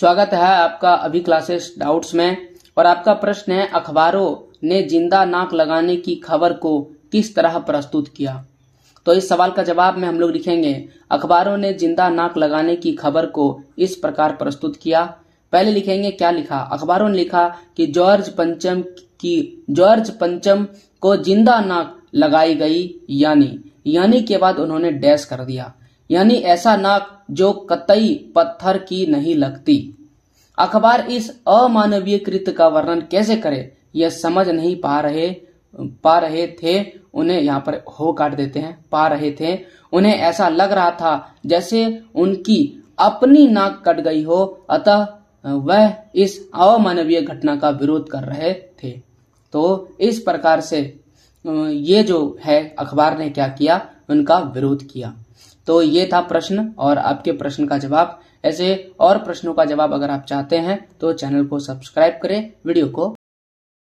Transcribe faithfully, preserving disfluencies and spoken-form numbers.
स्वागत है आपका अभी क्लासेस डाउट्स में। और आपका प्रश्न है, अखबारों ने जिंदा नाक लगाने की खबर को किस तरह प्रस्तुत किया। तो इस सवाल का जवाब में हम लोग लिखेंगे, अखबारों ने जिंदा नाक लगाने की खबर को इस प्रकार प्रस्तुत किया। पहले लिखेंगे क्या लिखा। अखबारों ने लिखा कि जॉर्ज पंचम की जॉर्ज पंचम को जिंदा नाक लगाई गई, यानी यानी के बाद उन्होंने डैश कर दिया, यानी ऐसा नाक जो कतई पत्थर की नहीं लगती। अखबार इस अमानवीय कृत्य का वर्णन कैसे करे, यह समझ नहीं पा रहे पा रहे थे। उन्हें यहाँ पर हो काट देते हैं, पा रहे थे। उन्हें ऐसा लग रहा था जैसे उनकी अपनी नाक कट गई हो, अतः वह इस अमानवीय घटना का विरोध कर रहे थे। तो इस प्रकार से ये जो है, अखबार ने क्या किया, उनका विरोध किया। तो ये था प्रश्न और आपके प्रश्न का जवाब। ऐसे और प्रश्नों का जवाब अगर आप चाहते हैं तो चैनल को सब्सक्राइब करें, वीडियो को